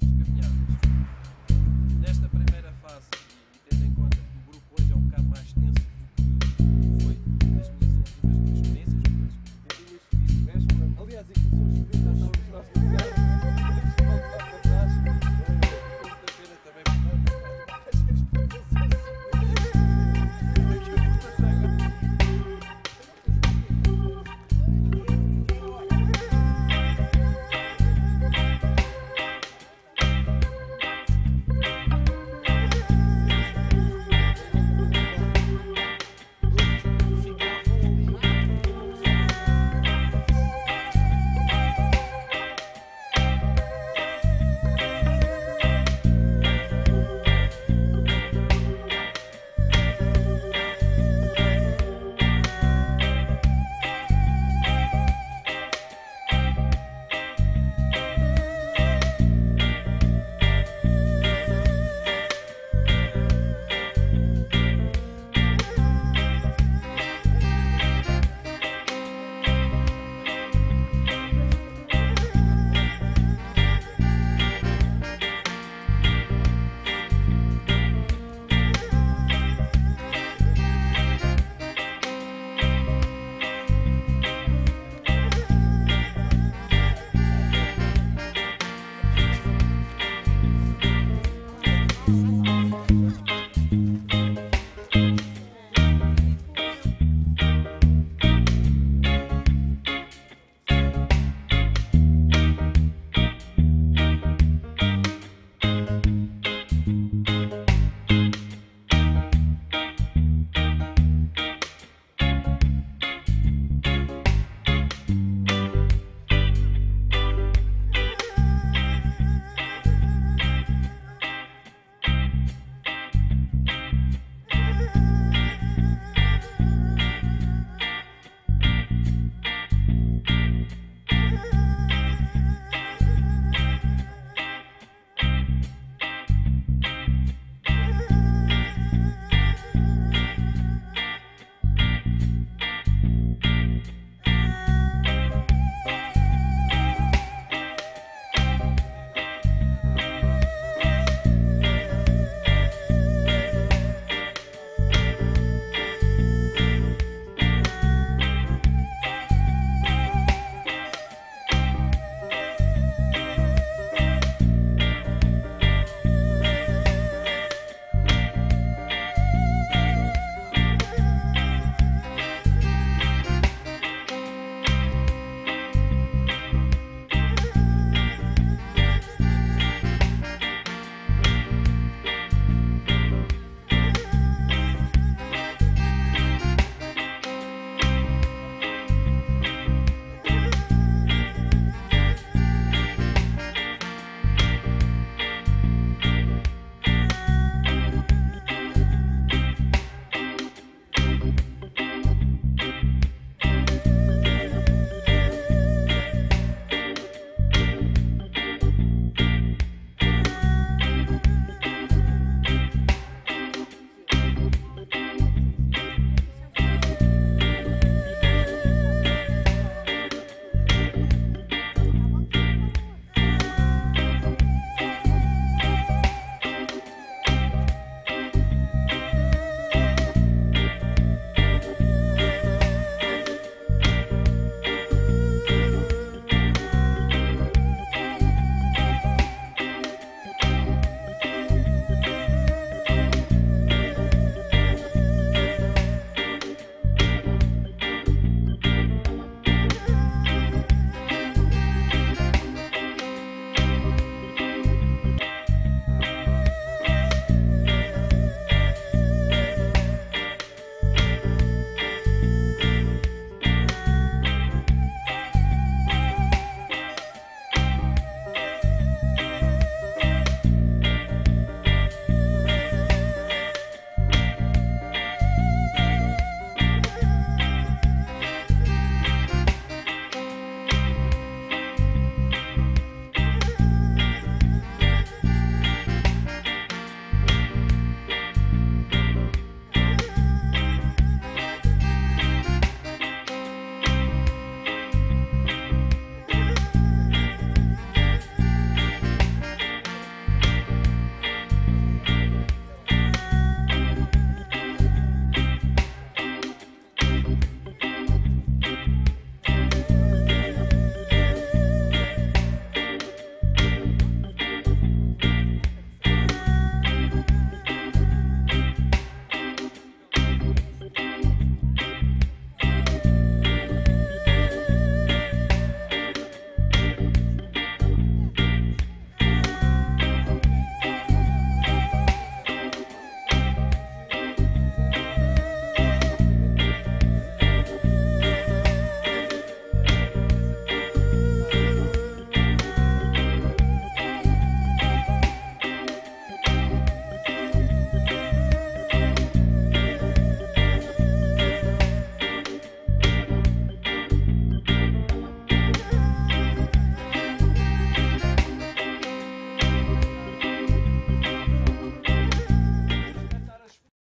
Aliás, aquilo são os